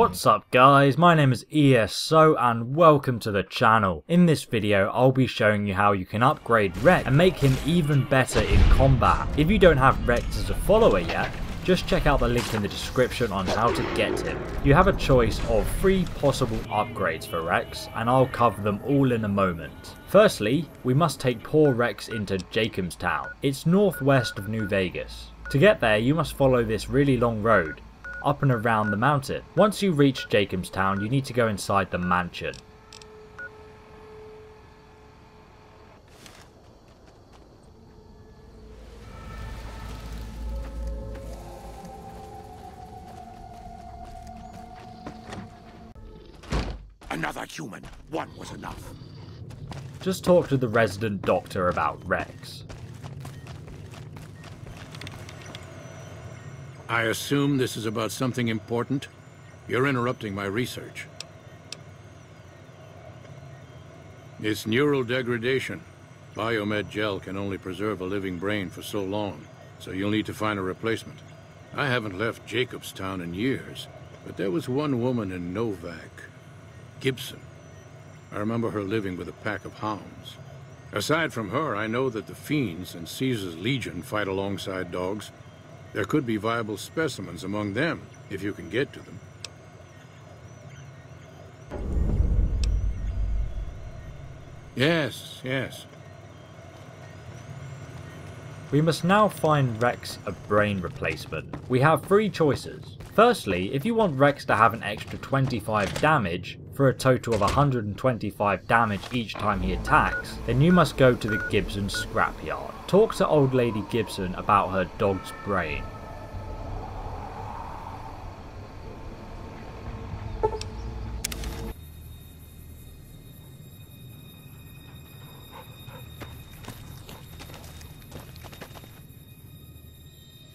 What's up guys, my name is ESO and welcome to the channel. In this video I'll be showing you how you can upgrade Rex and make him even better in combat. If you don't have Rex as a follower yet, just check out the link in the description on how to get him. You have a choice of 3 possible upgrades for Rex and I'll cover them all in a moment. Firstly, we must take poor Rex into Jacobstown. It's northwest of New Vegas. To get there you must follow this really long road up and around the mountain. Once you reach Jacobstown, you need to go inside the mansion. Another human. One was enough. Just talk to the resident doctor about Rex. I assume this is about something important? You're interrupting my research. It's neural degradation. Biomed gel can only preserve a living brain for so long, so you'll need to find a replacement. I haven't left Jacobstown in years, but there was one woman in Novac, Gibson. I remember her living with a pack of hounds. Aside from her, I know that the Fiends and Caesar's Legion fight alongside dogs. There could be viable specimens among them, if you can get to them. Yes. We must now find Rex a brain replacement. We have 3 choices. Firstly, if you want Rex to have an extra 25 damage, for a total of 125 damage each time he attacks, then you must go to the Gibson scrapyard. Talk to old lady Gibson about her dog's brain.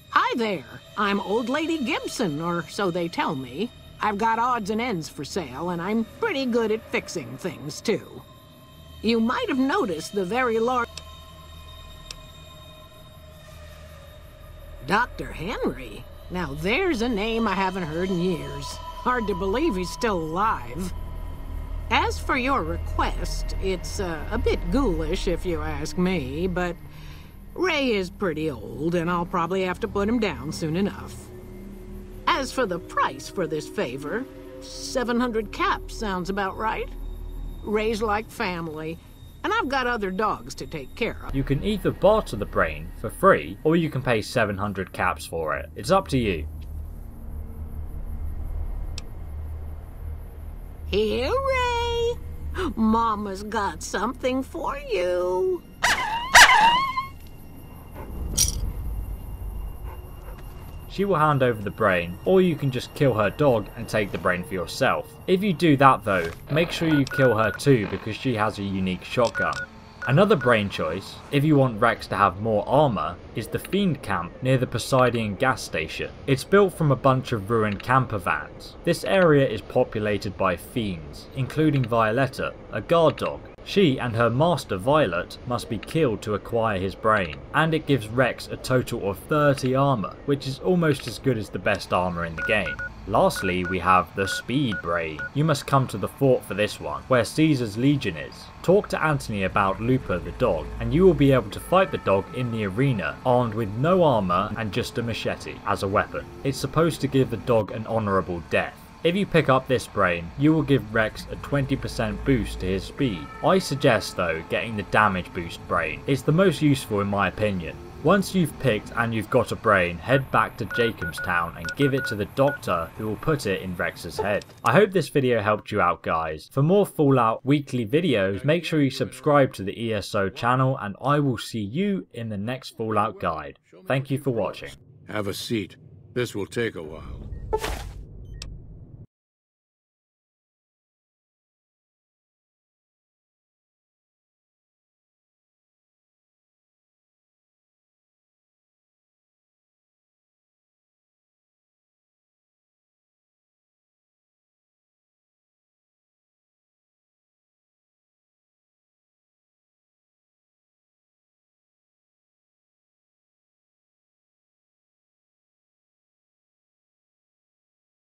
Hi there, I'm old lady Gibson, or so they tell me. I've got odds and ends for sale, and I'm pretty good at fixing things, too. You might have noticed the very large... Dr. Henry? Now there's a name I haven't heard in years. Hard to believe he's still alive. As for your request, it's a bit ghoulish if you ask me, but Ray is pretty old, and I'll probably have to put him down soon enough. As for the price for this favor, 700 caps sounds about right. Raised like family, and I've got other dogs to take care of. You can either barter the brain for free, or you can pay 700 caps for it. It's up to you. Here, Ray. Mama's got something for you. She will hand over the brain, or you can just kill her dog and take the brain for yourself. If you do that though, make sure you kill her too because she has a unique shotgun. Another brain choice, if you want Rex to have more armor, is the Fiend camp near the Poseidon gas station. It's built from a bunch of ruined camper vans. This area is populated by fiends, including Violetta, a guard dog. She and her master Violet must be killed to acquire his brain, and it gives Rex a total of 30 armor, which is almost as good as the best armor in the game. Lastly, we have the Speed Brain. You must come to the fort for this one, where Caesar's Legion is. Talk to Anthony about Lupa the dog, and you will be able to fight the dog in the arena, armed with no armor and just a machete as a weapon. It's supposed to give the dog an honorable death. If you pick up this brain, you will give Rex a 20% boost to his speed. I suggest though getting the damage boost brain. It's the most useful in my opinion. Once you've picked and you've got a brain, head back to Jacobstown and give it to the doctor who will put it in Rex's head. I hope this video helped you out guys. For more Fallout weekly videos, make sure you subscribe to the ESO channel and I will see you in the next Fallout guide. Thank you for watching. Have a seat. This will take a while.